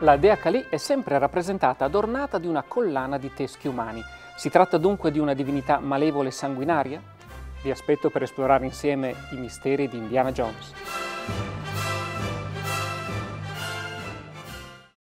La dea Kali è sempre rappresentata adornata di una collana di teschi umani. Si tratta dunque di una divinità malevole e sanguinaria? Vi aspetto per esplorare insieme i misteri di Indiana Jones.